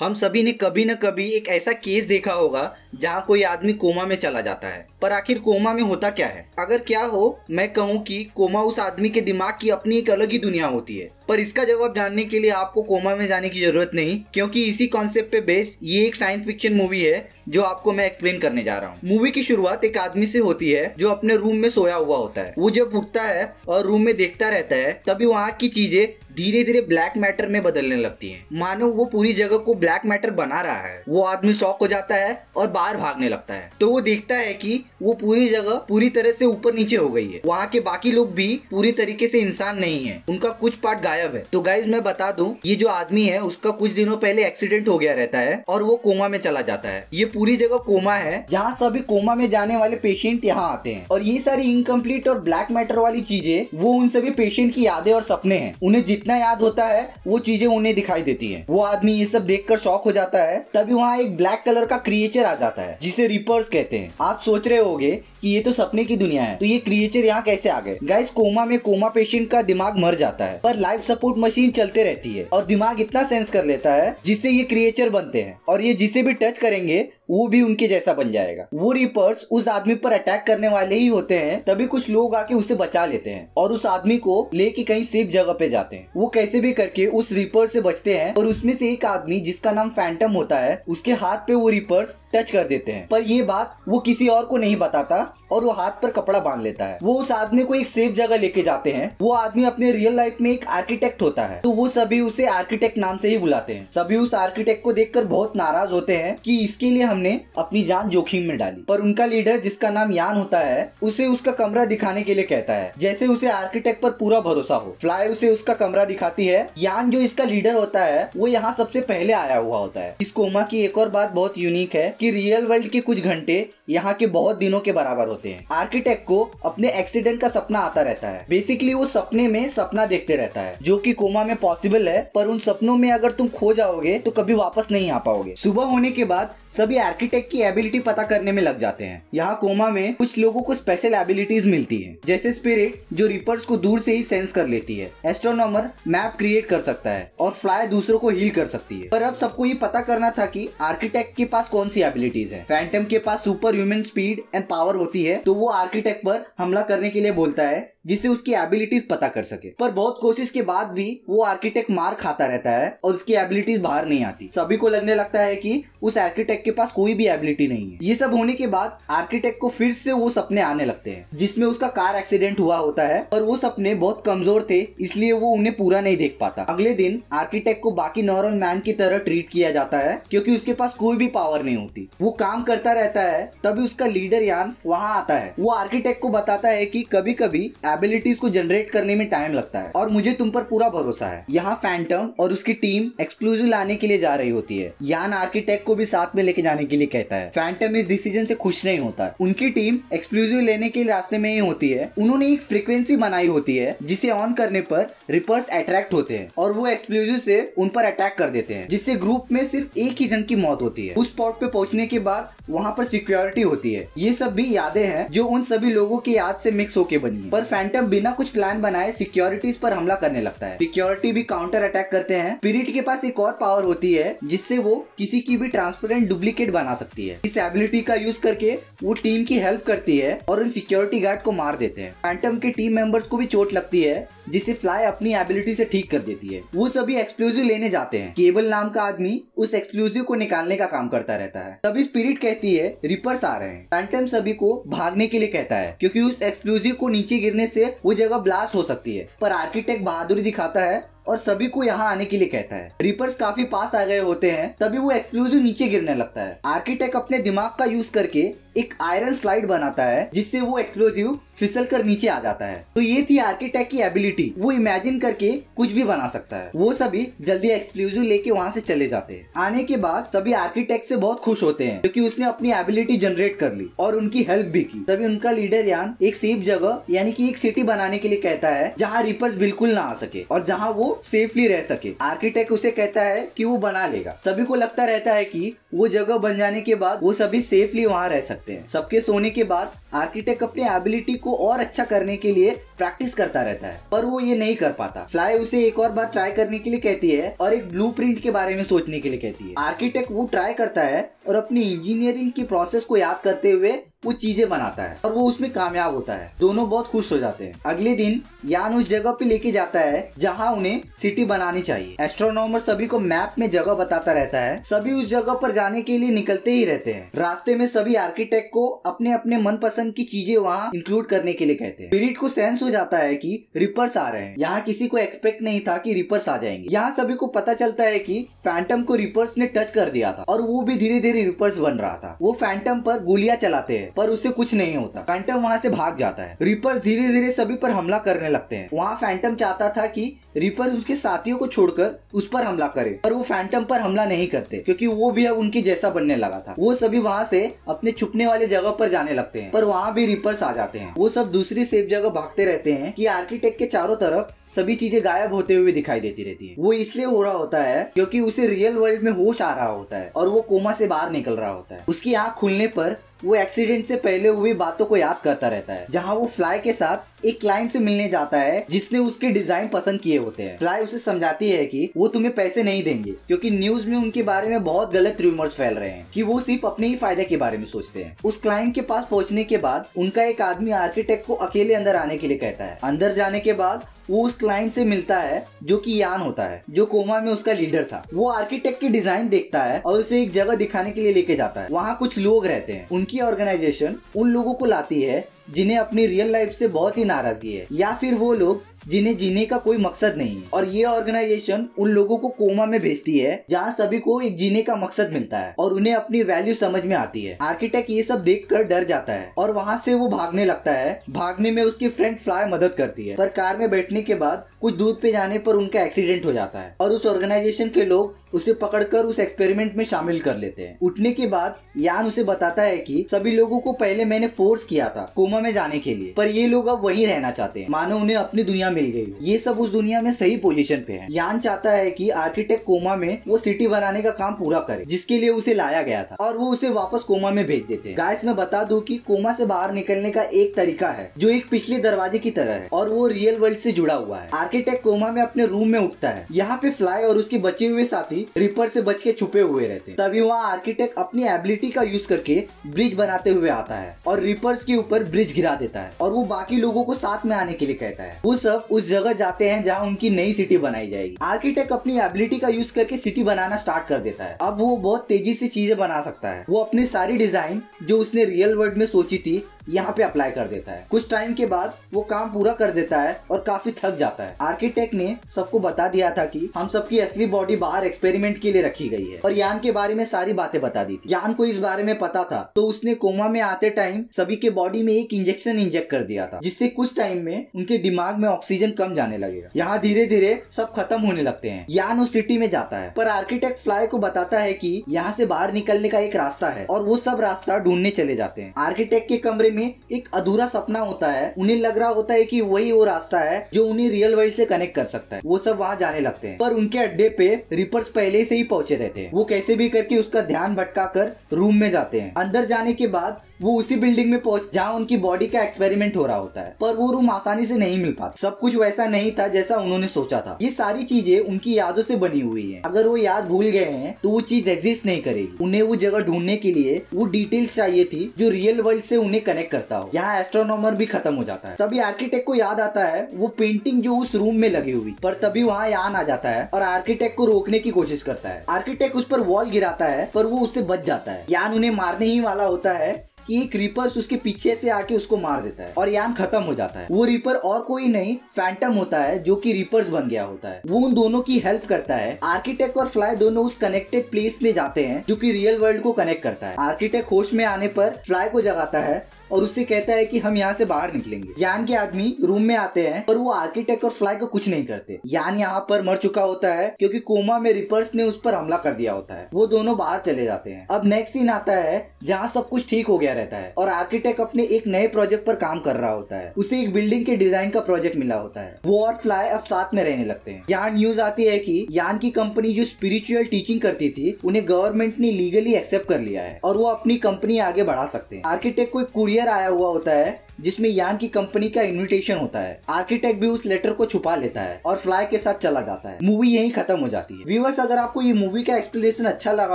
हम सभी ने कभी न कभी एक ऐसा केस देखा होगा जहां कोई आदमी कोमा में चला जाता है। पर आखिर कोमा में होता क्या है? अगर क्या हो मैं कहूं कि कोमा उस आदमी के दिमाग की अपनी एक अलग ही दुनिया होती है। पर इसका जवाब जानने के लिए आपको कोमा में जाने की जरूरत नहीं, क्योंकि इसी कॉन्सेप्ट पे बेस्ड ये एक साइंस फिक्शन मूवी है जो आपको मैं एक्सप्लेन करने जा रहा हूँ। मूवी की शुरुआत एक आदमी से होती है जो अपने रूम में सोया हुआ होता है। वो जब उठता है और रूम में देखता रहता है तभी वहाँ की चीजें धीरे धीरे ब्लैक मैटर में बदलने लगती हैं। मानो वो पूरी जगह को ब्लैक मैटर बना रहा है। वो आदमी शॉक हो जाता है और बाहर भागने लगता है। तो वो देखता है कि वो पूरी जगह पूरी तरह से ऊपर नीचे हो गई है। वहाँ के बाकी लोग भी पूरी तरीके से इंसान नहीं है, उनका कुछ पार्ट गायब है। तो गाइज मैं बता दूं, ये जो आदमी है उसका कुछ दिनों पहले एक्सीडेंट हो गया रहता है और वो कोमा में चला जाता है। ये पूरी जगह कोमा है जहाँ सभी कोमा में जाने वाले पेशेंट यहाँ आते हैं और ये सारी इनकम्प्लीट और ब्लैक मैटर वाली चीजें वो उन सभी पेशेंट की यादें और सपने हैं। उन्हें इतना याद होता है वो चीजें उन्हें दिखाई देती हैं। वो आदमी ये सब देखकर शॉक हो जाता है। तभी वहाँ एक ब्लैक कलर का क्रिएचर आ जाता है जिसे रिपर्स कहते हैं। आप सोच रहे होंगे कि ये तो सपने की दुनिया है, तो ये क्रिएचर यहाँ कैसे आ गए? गाइस कोमा में कोमा पेशेंट का दिमाग मर जाता है पर लाइफ सपोर्ट मशीन चलते रहती है और दिमाग इतना सेंस कर लेता है जिससे ये क्रिएचर बनते हैं और ये जिसे भी टच करेंगे वो भी उनके जैसा बन जाएगा। वो रिपर्स उस आदमी पर अटैक करने वाले ही होते हैं। तभी कुछ लोग आके उसे बचा लेते हैं और उस आदमी को लेके कहीं सेफ जगह पे जाते हैं। वो कैसे भी करके उस रिपर्स से बचते हैं और उसमें से एक आदमी जिसका नाम फैंटम होता है उसके हाथ पे वो रिपर्स टच कर देते हैं। पर ये बात वो किसी और को नहीं बताता और वो हाथ पर कपड़ा बांध लेता है। वो उस आदमी को एक सेफ जगह लेके जाते हैं। वो आदमी अपने रियल लाइफ में एक आर्किटेक्ट होता है, तो वो सभी उसे आर्किटेक्ट नाम से ही बुलाते हैं। सभी उस आर्किटेक्ट को देखकर बहुत नाराज होते हैं कि इसके लिए हमने अपनी जान जोखिम में डाली। पर उनका लीडर जिसका नाम यान होता है उसे उसका कमरा दिखाने के लिए कहता है, जैसे उसे आर्किटेक्ट पर पूरा भरोसा हो। फ्लाई उसे उसका कमरा दिखाती है। यान जो इसका लीडर होता है वो यहाँ सबसे पहले आया हुआ होता है। इस कोमा की एक और बात बहुत यूनिक है कि रियल वर्ल्ड के कुछ घंटे यहाँ के बहुत दिनों के बराबर होते हैं। आर्किटेक्ट को अपने एक्सीडेंट का सपना आता रहता है। बेसिकली वो सपने में सपना देखते रहता है जो कि कोमा में पॉसिबल है, पर उन सपनों में अगर तुम खो जाओगे तो कभी वापस नहीं आ पाओगे। सुबह होने के बाद सभी आर्किटेक्ट की एबिलिटी पता करने में लग जाते हैं। यहाँ कोमा में कुछ लोगों को स्पेशल एबिलिटीज मिलती है, जैसे स्पिरिट जो रिपर्स को दूर से ही सेंस कर लेती है, एस्ट्रोनॉमर मैप क्रिएट कर सकता है और फ्लाई दूसरों को हील कर सकती है। पर अब सबको ये पता करना था कि आर्किटेक्ट के पास कौन सी एबिलिटीज है। फैंटम के पास super human speed and power होती है, तो वो आर्किटेक्ट पर हमला करने के लिए बोलता है जिससे उसकी एबिलिटीज पता कर सके। पर बहुत कोशिश के बाद भी वो आर्किटेक्ट मार खाता रहता है और उसकी एबिलिटीज बाहर नहीं आती। सभी को लगने लगता है कि उस आर्किटेक्ट के पास कोई भी एबिलिटी नहीं है। ये सब होने के बाद आर्किटेक्ट को फिर से वो सपने आने लगते हैं जिसमें उसका कार एक्सीडेंट हुआ होता है, पर वो सपने बहुत कमजोर थे इसलिए वो उन्हें पूरा नहीं देख पाता। अगले दिन आर्किटेक्ट को बाकी नॉर्मल मैन की तरह ट्रीट किया जाता है क्योंकि उसके पास कोई भी पावर नहीं होती। वो काम करता रहता है। तभी उसका लीडर यान वहाँ आता है। वो आर्किटेक्ट को बताता है कि कभी कभी एबिलिटीज को जनरेट करने में टाइम लगता है और मुझे तुम पर पूरा भरोसा है। यहाँ फैंटम और उसकी टीम एक्सक्लूसिव लाने के लिए जा रही होती है। यान आर्किटेक्ट को भी साथ में लेके जाने के लिए कहता है। फैंटम इस डिसीजन से खुश नहीं होता। उनकी टीम एक्सक्लूसिव लेने के रास्ते में ही होती है। उन्होंने एक फ्रीक्वेंसी बनाई होती है जिसे ऑन करने पर रिपर्स अट्रैक्ट होते हैं और वो एक्सक्लूसिव से उन पर अटैक कर देते हैं जिससे ग्रुप में सिर्फ एक ही जन की मौत होती है। उस स्पॉट पे पहुंचने के बाद वहाँ पर सिक्योरिटी होती है। ये सब भी यादें हैं जो उन सभी लोगों की याद से मिक्स होके बनी। पर फैंटम बिना कुछ प्लान बनाए सिक्योरिटीज पर हमला करने लगता है। सिक्योरिटी भी काउंटर अटैक करते हैं। स्पिरिट के पास एक और पावर होती है जिससे वो किसी की भी ट्रांसपेरेंट डुप्लीकेट बना सकती है। इस एबिलिटी का यूज करके वो टीम की हेल्प करती है और उन सिक्योरिटी गार्ड को मार देते हैं। फैंटम के टीम मेंबर्स को भी चोट लगती है जिसे फ्लाई अपनी एबिलिटी से ठीक कर देती है। वो सभी एक्सप्लोजिव लेने जाते हैं। केबल नाम का आदमी उस एक्सप्लोजिव को निकालने का काम करता रहता है। तभी स्पिरिट कहती है रिपर्स आ रहे हैं। फैंटम सभी को भागने के लिए कहता है क्योंकि उस एक्सप्लोजिव को नीचे गिरने से वो जगह ब्लास्ट हो सकती है। पर आर्किटेक्ट बहादुरी दिखाता है और सभी को यहाँ आने के लिए कहता है। रिपर्स काफी पास आ गए होते हैं। तभी वो एक्सप्लोजिव नीचे गिरने लगता है। आर्किटेक्ट अपने दिमाग का यूज करके एक आयरन स्लाइड बनाता है जिससे वो एक्सप्लोजिव फिसल कर नीचे आ जाता है। तो ये थी आर्किटेक्ट की एबिलिटी। वो इमेजिन करके कुछ भी बना सकता है। वो सभी जल्दी एक्सप्लोजिव लेके वहाँ से चले जाते हैं। आने के बाद सभी आर्किटेक्ट से बहुत खुश होते हैं क्योंकि उसने अपनी एबिलिटी जनरेट कर ली और उनकी हेल्प भी की। तभी उनका लीडर यान एक सेफ जगह यानी की एक सिटी बनाने के लिए कहता है जहाँ रिपर्स बिल्कुल ना आ सके और जहाँ वो सेफली रह सके। आर्किटेक्ट उसे कहता है कि वो बना लेगा। सभी को लगता रहता है कि वो जगह बन जाने के बाद वो सभी सेफली वहाँ रह सकते हैं। सबके सोने के बाद आर्किटेक्ट अपनी एबिलिटी को और अच्छा करने के लिए प्रैक्टिस करता रहता है, पर वो ये नहीं कर पाता। फ्लाई उसे एक और बार ट्राई करने के लिए कहती है और एक ब्लूप्रिंट के बारे में सोचने के लिए कहती है। आर्किटेक्ट वो ट्राई करता है और अपनी इंजीनियरिंग की प्रोसेस को याद करते हुए वो चीजें बनाता है और वो उसमें कामयाब होता है। दोनों बहुत खुश हो जाते हैं। अगले दिन यान उस जगह पे लेके जाता है जहाँ उन्हें सिटी बनानी चाहिए। एस्ट्रोनॉमर सभी को मैप में जगह बताता रहता है। सभी उस जगह पर जाने के लिए निकलते ही रहते हैं। रास्ते में सभी आर्किटेक्ट को अपने अपने मनपसंद की चीजें वहाँ इंक्लूड करने के लिए कहते हैं। स्पिरिट को सेंस हो जाता है कि रिपर्स आ रहे हैं। यहाँ किसी को एक्सपेक्ट नहीं था कि रिपर्स आ जाएंगे। यहाँ सभी को पता चलता है कि फैंटम को रिपर्स ने टच कर दिया था और वो भी धीरे धीरे रिपर्स बन रहा था। वो फैंटम पर गोलियां चलाते हैं पर उसे कुछ नहीं होता। फैंटम वहाँ से भाग जाता है। रिपर्स धीरे धीरे सभी पर हमला करने लगते हैं। वहाँ फैंटम चाहता था कि रिपर्स उसके साथियों को छोड़कर उस पर हमला करे, पर वो फैंटम पर हमला नहीं करते क्योंकि वो भी अब उनके जैसा बनने लगा था। वो सभी वहाँ से अपने छुपने वाले जगह पर जाने लगते हैं पर वहाँ भी रिपर्स आ जाते हैं। वो सब दूसरी सेफ जगह भागते रहते हैं कि आर्किटेक्ट के चारों तरफ सभी चीजें गायब होते हुए दिखाई देती रहती है। वो इसलिए हो रहा होता है क्योंकि उसे रियल वर्ल्ड में होश आ रहा होता है और वो कोमा से बाहर निकल रहा होता है। उसकी आँख खुलने पर वो एक्सीडेंट से पहले हुई बातों को याद करता रहता है, जहाँ वो फ्लाई के साथ एक क्लाइंट से मिलने जाता है जिसने उसके डिजाइन पसंद किए होते हैं। फ्लाई उसे समझाती है कि वो तुम्हें पैसे नहीं देंगे क्योंकि न्यूज में उनके बारे में बहुत गलत रूमर्स फैल रहे हैं कि वो सिर्फ अपने ही फायदे के बारे में सोचते हैं। उस क्लाइंट के पास पहुंचने के बाद उनका एक आदमी आर्किटेक्ट को अकेले अंदर आने के लिए कहता है। अंदर जाने के बाद वो उस क्लाइंट से मिलता है जो कि यान होता है, जो कोमा में उसका लीडर था। वो आर्किटेक्ट की डिजाइन देखता है और उसे एक जगह दिखाने के लिए लेके जाता है। वहाँ कुछ लोग रहते हैं। उनकी ऑर्गेनाइजेशन उन लोगों को लाती है जिन्हें अपनी रियल लाइफ से बहुत ही नाराजगी है या फिर वो लोग जिन्हें जीने का कोई मकसद नहीं है, और ये ऑर्गेनाइजेशन उन लोगों को कोमा में भेजती है जहाँ सभी को एक जीने का मकसद मिलता है और उन्हें अपनी वैल्यू समझ में आती है। आर्किटेक्ट ये सब देखकर डर जाता है और वहाँ से वो भागने लगता है। भागने में उसकी फ्रेंड फ्लाई मदद करती है, पर कार में बैठने के बाद कुछ दूर पे जाने पर उनका एक्सीडेंट हो जाता है और उस ऑर्गेनाइजेशन के लोग उसे पकड़कर उस एक्सपेरिमेंट में शामिल कर लेते हैं। उठने के बाद यान उसे बताता है कि सभी लोगों को पहले मैंने फोर्स किया था कोमा में जाने के लिए, पर ये लोग अब वहीं रहना चाहते हैं मानो उन्हें अपनी दुनिया मिल गई। ये सब उस दुनिया में सही पोजीशन पे है। यान चाहता है कि आर्किटेक्ट कोमा में वो सिटी बनाने का काम पूरा करे जिसके लिए उसे लाया गया था, और वो उसे वापस कोमा में भेज देते हैं। गाइस मैं बता दूं कि कोमा से बाहर निकलने का एक तरीका है जो एक पिछले दरवाजे की तरह है और वो रियल वर्ल्ड से जुड़ा हुआ है। आर्किटेक्ट कोमा में अपने रूम में उठता है। यहाँ पे फ्लाई और उसके बचे हुए साथी रिपर से बच के छुपे हुए रहते हैं। तभी वहाँ आर्किटेक्ट अपनी एबिलिटी का यूज करके ब्रिज बनाते हुए आता है और रिपर्स के ऊपर ब्रिज गिरा देता है और वो बाकी लोगों को साथ में आने के लिए कहता है। वो सब उस जगह जाते हैं जहाँ उनकी नई सिटी बनाई जाएगी। आर्किटेक्ट अपनी एबिलिटी का यूज करके सिटी बनाना स्टार्ट कर देता है। अब वो बहुत तेजी से चीजें बना सकता है। वो अपनी सारी डिजाइन जो उसने रियल वर्ल्ड में सोची थी यहाँ पे अप्लाई कर देता है। कुछ टाइम के बाद वो काम पूरा कर देता है और काफी थक जाता है। आर्किटेक्ट ने सबको बता दिया था कि हम सबकी असली बॉडी बाहर एक्सपेरिमेंट के लिए रखी गई है और यान के बारे में सारी बातें बता दी थी। यान को इस बारे में पता था तो उसने कोमा में आते टाइम सभी के बॉडी में एक इंजेक्शन इंजेक्ट कर दिया था जिससे कुछ टाइम में उनके दिमाग में ऑक्सीजन कम जाने लगेगा। यहाँ धीरे धीरे सब खत्म होने लगते हैं। यान उस सिटी में जाता है पर आर्किटेक्ट फ्लाई को बताता है कि यहाँ से बाहर निकलने का एक रास्ता है और वो सब रास्ता ढूंढने चले जाते हैं। आर्किटेक्ट के कमरे में एक अधूरा सपना होता है। उन्हें लग रहा होता है कि वही वो रास्ता है जो उन्हें रियल वर्ल्ड से कनेक्ट कर सकता है। वो सब वहाँ जाने लगते हैं पर उनके अड्डे पे रिपर्स पहले से ही पहुंचे रहते हैं। वो कैसे भी करके उसका ध्यान भटकाकर रूम में जाते हैं। अंदर जाने के बाद वो उसी बिल्डिंग में पहुंच जहाँ उनकी बॉडी का एक्सपेरिमेंट हो रहा होता है, पर वो रूम आसानी से नहीं मिल पाता। सब कुछ वैसा नहीं था जैसा उन्होंने सोचा था। ये सारी चीजें उनकी यादों से बनी हुई है। अगर वो याद भूल गए हैं तो वो चीज एग्जिस्ट नहीं करेगी। उन्हें वो जगह ढूंढने के लिए वो डिटेल्स चाहिए थी जो रियल वर्ल्ड से उन्हें कनेक्ट करता हो। यहाँ एस्ट्रोनॉमर भी खत्म हो जाता है। तभी आर्किटेक्ट को याद आता है वो पेंटिंग जो उस रूम में लगी हुई, पर तभी वहाँ यान आ जाता है और आर्किटेक्ट को रोकने की कोशिश करता है। आर्किटेक्ट उस पर वॉल गिराता है पर वो उससे बच जाता है। यान उन्हें मारने ही वाला होता है कि एक रिपर्स उसके पीछे से आके उसको मार देता है और यान खत्म हो जाता है। वो रिपर और कोई नहीं फैंटम होता है जो कि रिपर्स बन गया होता है। वो उन दोनों की हेल्प करता है। आर्किटेक्ट और फ्लाई दोनों उस कनेक्टेड प्लेस में जाते हैं जो कि रियल वर्ल्ड को कनेक्ट करता है। आर्किटेक्ट होश में आने पर फ्लाई को जगाता है और उससे कहता है कि हम यहाँ से बाहर निकलेंगे। यान के आदमी रूम में आते हैं पर वो आर्किटेक्ट और फ्लाई को कुछ नहीं करते। यान यहाँ पर मर चुका होता है क्योंकि कोमा में रिपर्स ने उस पर हमला कर दिया होता है। वो दोनों बाहर चले जाते हैं। अब नेक्स्ट सीन आता है जहाँ सब कुछ ठीक हो गया रहता है और आर्किटेक्ट अपने एक नए प्रोजेक्ट पर काम कर रहा होता है। उसे एक बिल्डिंग के डिजाइन का प्रोजेक्ट मिला होता है। वो और फ्लाई अब साथ में रहने लगते हैं। यहाँ न्यूज आती है कि यान की कंपनी जो स्पिरिचुअल टीचिंग करती थी उन्हें गवर्नमेंट ने लीगली एक्सेप्ट कर लिया है और वो अपनी कंपनी आगे बढ़ा सकते हैं। आर्किटेक्ट को कुरियर आया हुआ होता है जिसमें यान की कंपनी का इन्विटेशन होता है। आर्किटेक्ट भी उस लेटर को छुपा लेता है और फ्लाई के साथ चला जाता है। मूवी यहीं खत्म हो जाती है। व्यूअर्स, अगर आपको ये मूवी का एक्सप्लेनेशन अच्छा लगा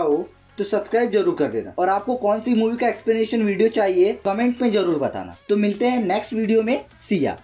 हो तो सब्सक्राइब जरूर कर देना, और आपको कौन सी मूवी का एक्सप्लेनेशन वीडियो चाहिए कमेंट में जरूर बताना। तो मिलते हैं नेक्स्ट वीडियो में। सी या।